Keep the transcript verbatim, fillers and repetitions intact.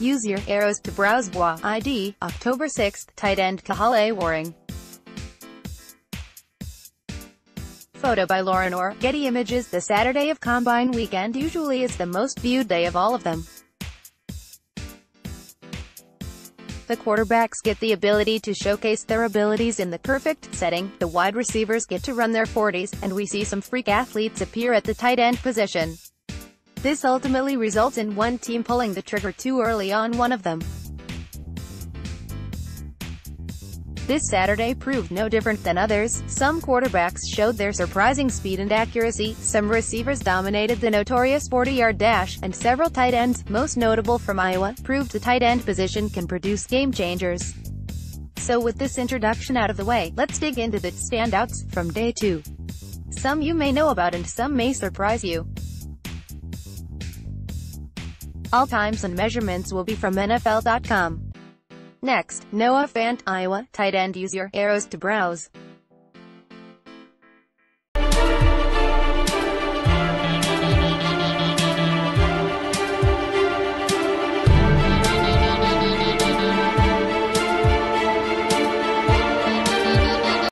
Use your arrows to browse W A I D, October sixth, tight end Kahale Warring. Photo by Loren Orr, Getty Images. The Saturday of Combine weekend usually is the most viewed day of all of them. The quarterbacks get the ability to showcase their abilities in the perfect setting, the wide receivers get to run their forties, and we see some freak athletes appear at the tight end position. This ultimately results in one team pulling the trigger too early on one of them. This Saturday proved no different than others. Some quarterbacks showed their surprising speed and accuracy, some receivers dominated the notorious forty-yard dash, and several tight ends, most notable from Iowa, proved the tight end position can produce game changers. So with this introduction out of the way, let's dig into the standouts from day two. Some you may know about and some may surprise you. All times and measurements will be from N F L dot com. Next, Noah Fant, Iowa, tight end. Use your arrows to browse.